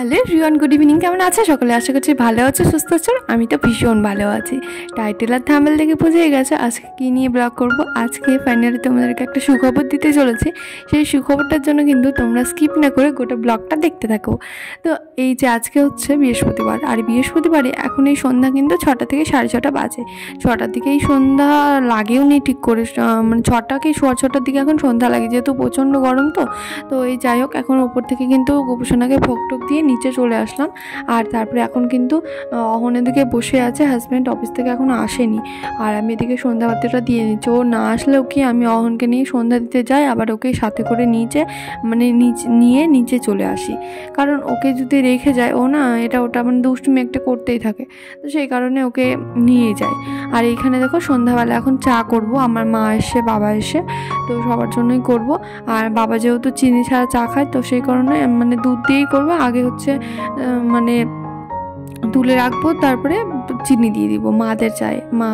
Hello Riyan, good evening. কেমন আছে সকলে? আশা করছি ভালো আছো, সুস্থ আছো। আমি তো ভীষণ ভালো আছি। টাইটেল আর থাম্বনেল দেখে বুঝে গেছো আজকে কী নিয়ে ব্লগ করব। আজকে ফাইনালি তোমাদেরকে একটা সুখবর দিতে চলেছি। সেই সুখবরটার জন্য কিন্তু তোমরা স্কিপ না করে গোটা ব্লগটা দেখতে থাকো। তো এই যে আজকে হচ্ছে বৃহস্পতিবার, আর বৃহস্পতিবারে এখন এই সন্ধ্যা কিন্তু 6টা থেকে 6:30 বাজে। 6টার দিকে এই সন্ধ্যা লাগেও নি ঠিক করে, মানে 6টা কি 6:15 দিকে এখন সন্ধ্যা লাগে, যেহেতু প্রচণ্ড গরম। তো তো এই যাই হোক, এখন ওপর থেকে কিন্তু গোপুসোনাকে ভোগ টোক দিয়ে নিচে চলে আসলাম। আর তারপরে এখন কিন্তু অহনের দিকে বসে আছে, হাজব্যান্ড অফিস থেকে এখনও আসেনি। আর আমি এদিকে সন্ধ্যাবাতিটা দিয়ে নিচ্ছি। ও না আসলেও কি আমি অহনকে নিয়ে সন্ধ্যা দিতে যাই, আবার ওকে সাথে করে নিচে মানে নিচে চলে আসি, কারণ ওকে যদি রেখে যায় ও না এটা ওটা মানে দুষ্টুমি একটা করতেই থাকে, তো সেই কারণে ওকে নিয়ে যায়। আর এইখানে দেখো সন্ধ্যাবেলা এখন চা করব, আমার মা এসে বাবা এসে, তো সবার জন্যই করব। আর বাবা যেহেতু চিনি ছাড়া চা খায়, তো সেই কারণে মানে দুধ দিয়েই করবো। আগে হচ্ছে মানে তুলে রাখবো, তারপরে চিনি দিয়ে দিব মাদের চায়, মা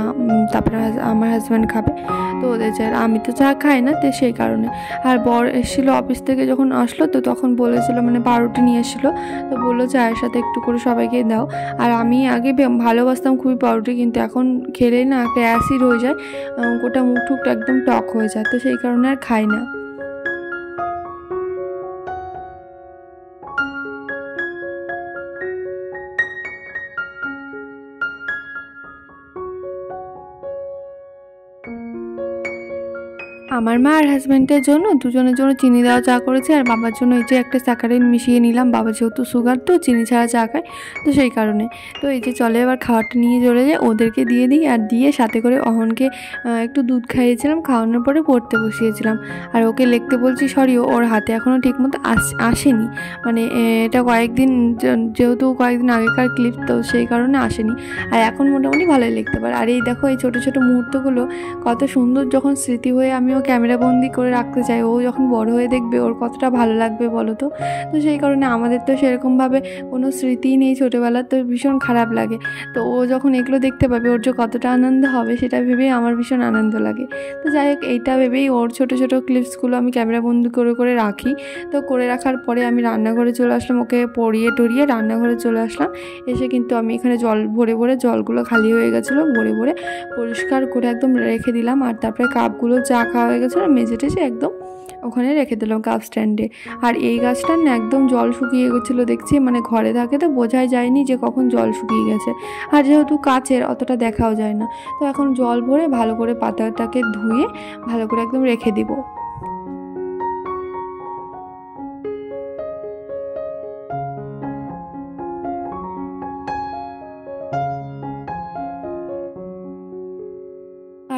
তারপরে আমার হাজব্যান্ড খাবে, তো ওদের চায়। আমি তো চা খাই না, তো সেই কারণে। আর বর এসেছিলো অফিস থেকে যখন আসলো, তো তখন বলেছিলো মানে পাউরুটি নিয়ে এসেছিলো, তো বললো চায়ের সাথে একটু করে সবাইকে দাও। আর আমি আগে ভালোবাসতাম খুবই পাউরুটি, কিন্তু এখন খেলেই না একটা অ্যাসিড হয়ে যায়, গোটা মুখ টুকটা একদম টক হয়ে যায়, তো সেই কারণে আর খাই না। আমার মা আর হাজব্যান্ডের জন্য দুজনের জন্য চিনি দেওয়া চা করেছে। আর বাবার জন্য এই যে একটা স্যাকারিন মিশিয়ে নিলাম, বাবা যেহেতু সুগার তো চিনি ছাড়া চা খায়, তো সেই কারণে। তো এই যে চলে এবার খাওয়াটা নিয়ে চলে যায়, ওদেরকে দিয়ে দিই। আর দিয়ে সাথে করে অহনকে একটু দুধ খাইয়েছিলাম, খাওয়ানোর পরে পড়তে বসিয়েছিলাম। আর ওকে লিখতে বলছি, সরি ওর হাতে এখনও ঠিকমতো আসেনি, মানে এটা কয়েকদিন যেহেতু কয়েকদিন আগেকার ক্লিপ, তো সেই কারণে আসেনি। আর এখন মোটামুটি ভালোই লিখতে পারে। আর এই দেখো এই ছোটো ছোটো মুহূর্তগুলো কত সুন্দর, যখন স্মৃতি হয়ে আমিও ক্যামেরা বন্দি করে রাখতে চাই, ও যখন বড় হয়ে দেখবে ওর কতটা ভালো লাগবে বলো তো। তো সেই কারণে আমাদের তো সেরকমভাবে কোনো স্মৃতিই নেই ছোটোবেলার, তো ভীষণ খারাপ লাগে। তো ও যখন এগুলো দেখতে পাবে ওর যে কতটা আনন্দ হবে সেটা ভেবেই আমার ভীষণ আনন্দ লাগে। তো যাই হোক, এইটা ভেবেই ওর ছোটো ছোটো ক্লিপসগুলো আমি ক্যামেরা বন্দি করে করে রাখি। তো করে রাখার পরে আমি রান্নাঘরে চলে আসলাম, ওকে পড়িয়ে টড়িয়ে রান্নাঘরে চলে আসলাম। এসে কিন্তু আমি এখানে জল ভরে ভরে, জলগুলো খালি হয়ে গেছিলো, ভরে ভরে পরিষ্কার করে একদম রেখে দিলাম। আর তারপরে কাপগুলো চা খাওয়া হয়ে গেছিলো, মেঝে টেজে একদম ওখানে রেখে দিলাম কাপ স্ট্যান্ডে। আর এই গাছটার না একদম জল শুকিয়ে গেছিলো দেখছি, মানে ঘরে থাকে তো বোঝাই যায়নি যে কখন জল শুকিয়ে গেছে, আর যেহেতু কাচের অতটা দেখাও যায় না। তো এখন জল ভরে ভালো করে পাতাটাকে ধুয়ে ভালো করে একদম রেখে দিব।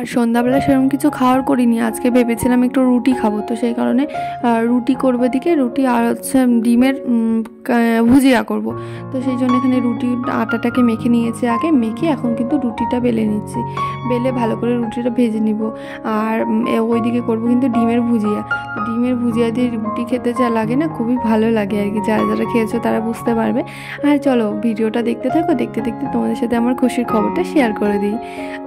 আর সন্ধ্যাবেলা সেরকম কিছু খাওয়ার করিনি, আজকে ভেবেছিলাম একটু রুটি খাবো, তো সেই কারণে রুটি করবো এদিকে, রুটি আর হচ্ছে ডিমের ভুজিয়া করব। তো সেই জন্য এখানে রুটি আটাটাকে মেখে নিয়েছি আগে, মেখে এখন কিন্তু রুটিটা বেলে নিচ্ছি, বেলে ভালো করে রুটিটা ভেজে নিব। আর ওইদিকে করব কিন্তু ডিমের ভুজিয়া। তো ডিমের ভুজিয়া দিয়ে রুটি খেতে যা লাগে না খুবই ভালো লাগে আর কি, যারা যারা খেয়েছো তারা বুঝতে পারবে। আর চলো ভিডিওটা দেখতে থাকো, দেখতে দেখতে তোমাদের সাথে আমার খুশির খবরটা শেয়ার করে দিই।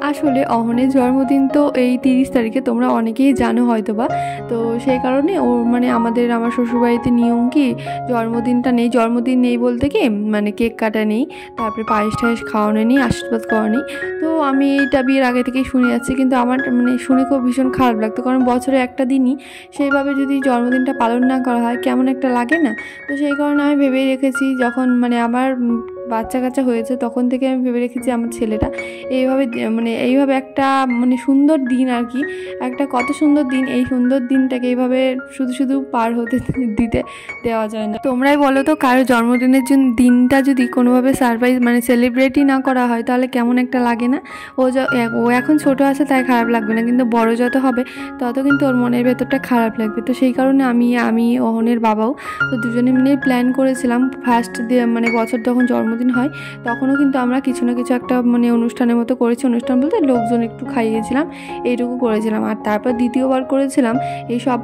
আসলে অহনের জন্মদিন তো এই 30 তারিখে, তোমরা অনেকেই জানো হয়তো বা, তো সেই কারণে ও মানে আমার শ্বশুরবাড়িতে নিয়ম কি জন্মদিনটা নেই, জন্মদিন নেই বলতে কি মানে কেক কাটা নেই, তারপরে পায়েস টায়েস খাওয়ানো নেই, আশীর্বাদ করা নেই। তো আমি এইটা বিয়ের আগে থেকেই শুনে যাচ্ছি, কিন্তু আমার মানে শুনে খুব ভীষণ খারাপ লাগতো, কারণ বছরে একটা দিনই সেইভাবে যদি জন্মদিনটা পালন না করা হয় কেমন একটা লাগে না। তো সেই কারণে আমি ভেবেই রেখেছি, যখন মানে আমার বাচ্চা কাচ্চা হয়েছে তখন থেকে আমি ভেবে রেখেছি আমার ছেলেটা এইভাবে মানে এইভাবে একটা মানে সুন্দর দিন আর কি, একটা কত সুন্দর দিন, এই সুন্দর দিনটাকে এইভাবে শুধু শুধু পার হতে দিতে দেওয়া যায় না। তোমরাই বলো তো কারো জন্মদিনের জন্য দিনটা যদি কোনোভাবে সারপ্রাইজ মানে সেলিব্রেটই না করা হয় তাহলে কেমন একটা লাগে না। ও এখন ছোটো আছে তাই খারাপ লাগবে না, কিন্তু বড় যত হবে তত কিন্তু ওর মনের ভেতরটা খারাপ লাগবে। তো সেই কারণে আমি অহনের বাবাও তো দুজনে মিলে প্ল্যান করেছিলাম, ফার্স্ট মানে বছর যখন জন্ম জন্মদিন হয় তখনও কিন্তু আমরা কিছু না কিছু একটা মানে অনুষ্ঠানের মতো করেছি, অনুষ্ঠান বলতে লোকজন একটু খাইয়েছিলাম এইটুকু করেছিলাম। আর তারপর দ্বিতীয়বার করেছিলাম এইসব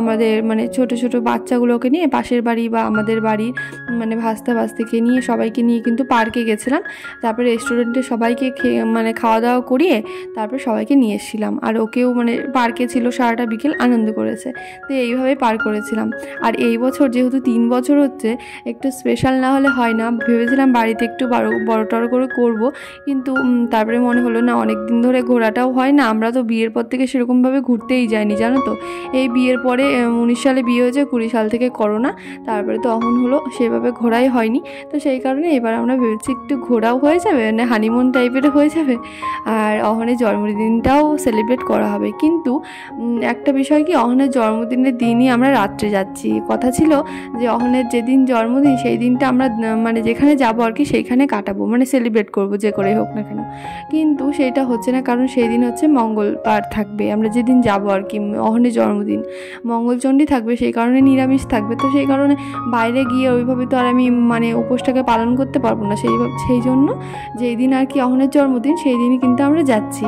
আমাদের মানে ছোট ছোট বাচ্চাগুলোকে নিয়ে পাশের বাড়ি বা আমাদের বাড়ির মানে ভাস্তা ভাস্তিকে নিয়ে সবাইকে নিয়ে কিন্তু পার্কে গেছিলাম। তারপরে রেস্টুরেন্টে সবাইকে মানে খাওয়া দাওয়া করিয়ে তারপর সবাইকে নিয়ে এসেছিলাম, আর ওকেও মানে পার্কে ছিল সারাটা বিকেল আনন্দ করেছে। তো এইভাবে পার করেছিলাম। আর এই বছর যেহেতু 3 বছর হচ্ছে একটু স্পেশাল না হলে হয় না, ভেবেছিলাম বাড়িতে একটু বড় করে করব, কিন্তু তারপরে মনে হলো না অনেক দিন ধরে ঘোরাটাও হয় না, আমরা তো বিয়ের পর থেকে সেরকমভাবে ঘুরতেই যাইনি জানো তো। এই বিয়ের পরে 19 সালে বিয়ে হয়েছে, 20 সাল থেকে করোনা, তারপরে তো অহন হলো সেভাবে ঘোরাই হয়নি। তো সেই কারণে এবার আমরা ভেবেছি একটু ঘোরাও হয়ে যাবে, মানে হানিমুন টাইপের হয়ে যাবে, আর অহনের জন্মদিনটাও সেলিব্রেট করা হবে। কিন্তু একটা বিষয় কি, অহনের জন্মদিনের দিনই আমরা রাত্রে যাচ্ছি। কথা ছিল যে অহনের যেদিন জন্মদিন সেই দিনটা আমরা মানে যেখানে যাবো আর কি সেইখানে কাটাবো, মানে সেলিব্রেট করবো যে করেই হোক না কেন, কিন্তু সেইটা হচ্ছে না, কারণ সেই দিন হচ্ছে মঙ্গলবার থাকবে, আমরা যেদিন যাবো আর কি অহনের জন্মদিন মঙ্গলচণ্ডী থাকবে, সেই কারণে নিরামিষ থাকবে। তো সেই কারণে বাইরে গিয়ে ওইভাবে তো আর আমি মানে উপোসটাকে পালন করতে পারবো না, সেই জন্য যেই দিন আর কি অহনের জন্মদিন সেই দিনই কিন্তু আমরা যাচ্ছি,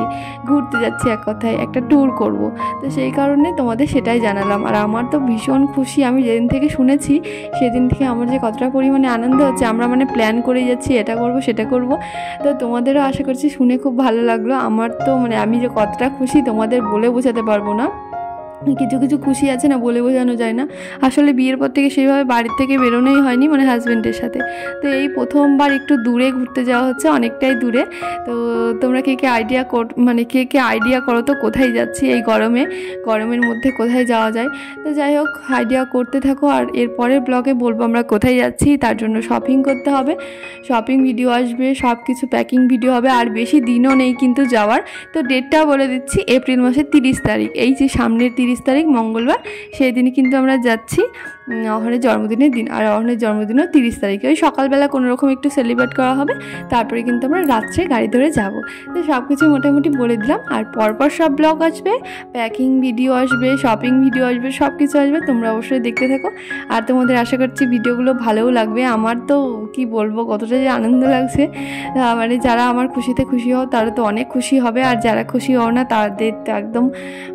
ঘুরতে যাচ্ছি, এক কথায় একটা ট্যুর করব। তো সেই কারণে তোমাদের সেটাই জানালাম। আর আমার তো ভীষণ খুশি, আমি যেদিন থেকে শুনেছি সেদিন থেকে আমার যে কতটা পরিমাণে আনন্দ হচ্ছে, আমরা মানে প্ল্যান করে যাচ্ছি, এটা করব সেটা করব। তো তোমাদেরও আশা করছি শুনে খুব ভালো লাগলো। আমার তো মানে আমি যে কতটা খুশি তোমাদের বলে বোঝাতে পারবো না, কিছু কিছু খুশি আছে না বলে বোঝানো যায় না। আসলে বিয়ের পর থেকে সেইভাবে বাড়ির থেকে বেরোনোই হয়নি মানে হাজব্যান্ডের সাথে, তো এই প্রথমবার একটু দূরে ঘুরতে যাওয়া হচ্ছে, অনেকটাই দূরে। তো তোমরা কে কে আইডিয়া করো তো কোথায় যাচ্ছি এই গরমের মধ্যে কোথায় যাওয়া যায়। তো যাই হোক আইডিয়া করতে থাকো, আর এরপরের ব্লগে বলবো আমরা কোথায় যাচ্ছি। তার জন্য শপিং করতে হবে, শপিং ভিডিও আসবে, সব কিছু প্যাকিং ভিডিও হবে। আর বেশি দিনও নেই কিন্তু যাওয়ার, তো ডেটটা বলে দিচ্ছি, এপ্রিল মাসের 30 তারিখ, এই যে সামনের 30 তারিখ মঙ্গলবার, সেই দিনই কিন্তু আমরা যাচ্ছি অহনের জন্মদিনের দিন। আর অহনের জন্মদিনও 30 তারিখে ওই সকালবেলা কোনোরকম একটু সেলিব্রেট করা হবে, তারপরে কিন্তু আমরা রাত্রে গাড়ি ধরে যাব। তো সব কিছু মোটামুটি বলে দিলাম। আর পরপর সব ব্লগ আসবে, প্যাকিং ভিডিও আসবে, শপিং ভিডিও আসবে, সব কিছু আসবে, তোমরা অবশ্যই দেখতে থাকো। আর তোমাদের আশা করছি ভিডিওগুলো ভালোও লাগবে। আমার তো কি বলবো কতটা যে আনন্দ লাগছে, মানে যারা আমার খুশিতে খুশি হও তারা তো অনেক খুশি হবে, আর যারা খুশি হও না তাদের তো একদম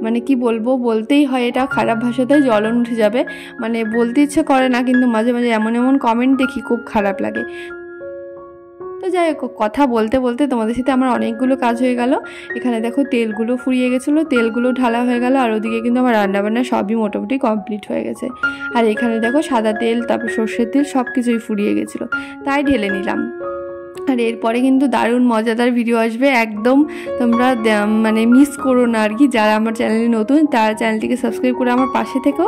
মানে কি বলবো, বলতেই হয় এটা খারাপ ভাষাতে জ্বলন উঠে যাবে, মানে বলতে ইচ্ছে করে না, কিন্তু মাঝে মাঝে এমন এমন কমেন্ট দেখি খুব খারাপ লাগে। তো যাই হোক কথা বলতে বলতে তোমাদের সাথে আমার অনেকগুলো কাজ হয়ে গেল। এখানে দেখো তেলগুলো ফুরিয়ে গেছিলো, তেলগুলো ঢালা হয়ে গেল, আর ওদিকে কিন্তু আমার রান্নাবান্না সবই মোটামুটি কমপ্লিট হয়ে গেছে। আর এখানে দেখো সাদা তেল, তারপর সর্ষের তেল সব কিছুই ফুরিয়ে গেছিলো, তাই ঢেলে নিলাম। আর এরপরে কিন্তু দারুণ মজাদার ভিডিও আসবে, একদম তোমরা মানে মিস করো না আর কি। যারা আমার চ্যানেলে নতুন তারা চ্যানেলটিকে সাবস্ক্রাইব করে আমার পাশে থেকো,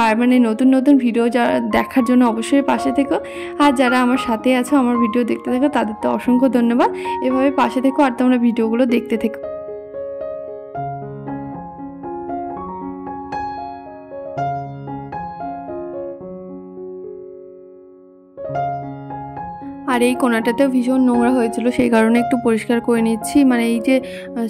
আর মানে নতুন নতুন ভিডিও যারা দেখার জন্য অবশ্যই পাশে থেকো। আর যারা আমার সাথে আছো, আমার ভিডিও দেখতে থাকো, তাদের তো অসংখ্য ধন্যবাদ, এভাবে পাশে থেকো আর তোমরা ভিডিওগুলো দেখতে থেকো। আর এই কোনাটাতেও ভীষণ নোংরা হয়েছিল, সেই কারণে একটু পরিষ্কার করে নিচ্ছি, মানে এই যে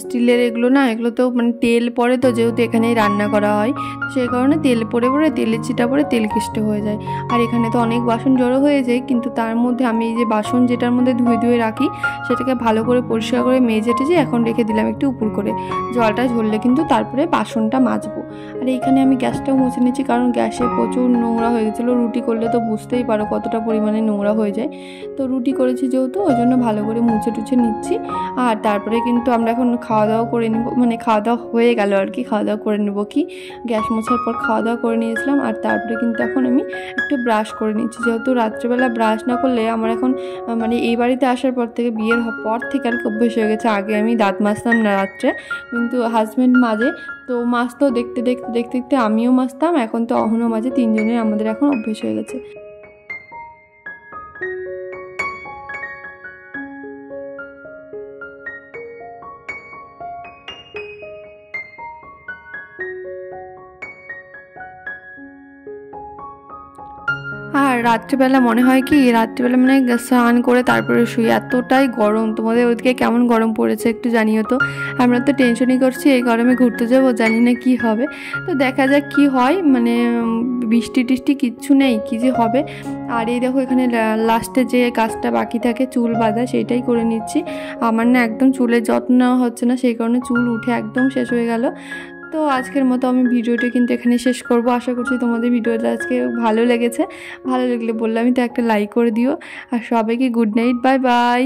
স্টিলের এগুলো না, এগুলোতেও মানে তেল পড়ে, তো যেহেতু এখানেই রান্না করা হয় সেই কারণে তেল পড়ে তেলের ছিটা পড়ে তেল কেষ্ট হয়ে যায়। আর এখানে তো অনেক বাসন জড়ো হয়ে যায়, কিন্তু তার মধ্যে আমি এই যে বাসন যেটার মধ্যে ধুয়ে রাখি সেটাকে ভালো করে পরিষ্কার করে মেজে টেজে এখন রেখে দিলাম একটু উপর করে, জলটা ঝরলে কিন্তু তারপরে বাসনটা মাজবো। আর এইখানে আমি গ্যাসটাও মুছে নিচ্ছি, কারণ গ্যাসে প্রচুর নোংরা হয়ে গেছিলো, রুটি করলে তো বুঝতেই পারো কতটা পরিমাণে নোংরা হয়ে যায়। তো রুটি করেছি যেহেতু ওই জন্য ভালো করে মুছে টুছে নিচ্ছি। আর তারপরে কিন্তু আমরা এখন খাওয়া দাওয়া করে নেব, মানে খাওয়া দাওয়া হয়ে গেল আর কি, খাওয়া দাওয়া করে নেবো কি গ্যাস মোছার পর খাওয়া দাওয়া করে নিয়েছিলাম। আর তারপরে কিন্তু এখন আমি একটু ব্রাশ করে নিচ্ছি, যেহেতু রাত্রেবেলা ব্রাশ না করলে আমার এখন মানে এই বাড়িতে আসার পর থেকে, বিয়ের পর থেকে আর কি অভ্যেস হয়ে গেছে। আগে আমি দাঁত মাজতাম না রাত্রে, কিন্তু হাজব্যান্ড মাজে, তো মাজতেও দেখতে আমিও মাজতাম, এখন তো অহনও মাজে, তিনজনের আমাদের এখন অভ্যেস হয়ে গেছে। আর রাত্রিবেলা মনে হয় কি রাত্রিবেলা মানে স্নান করে তারপরে শুই, এতটাই গরম। তোমাদের ওদিকে কেমন গরম পড়েছে একটু জানিও তো। আমরা তো টেনশনই করছি এই গরমে ঘুরতে যাবো, জানি না কি হবে, তো দেখা যাক কি হয়। মানে বৃষ্টি টিষ্টি কিচ্ছু নেই, কি যে হবে। আর এই দেখো এখানে লাস্টে যে কাজটা বাকি থাকে চুল বাঁধা, সেটাই করে নিচ্ছি। আমার না একদম চুলের যত্ন হচ্ছে না, সেই কারণে চুল উঠে একদম শেষ হয়ে গেল। তো আজকের মতো আমি ভিডিওটা কিন্তু এখানে শেষ করব। আশা করছি তোমাদের ভিডিওটা আজকে ভালো লেগেছে। ভালো লাগলে বললামই তো, একটা লাইক করে দিও। আর সবাইকে গুড নাইট, বাই বাই।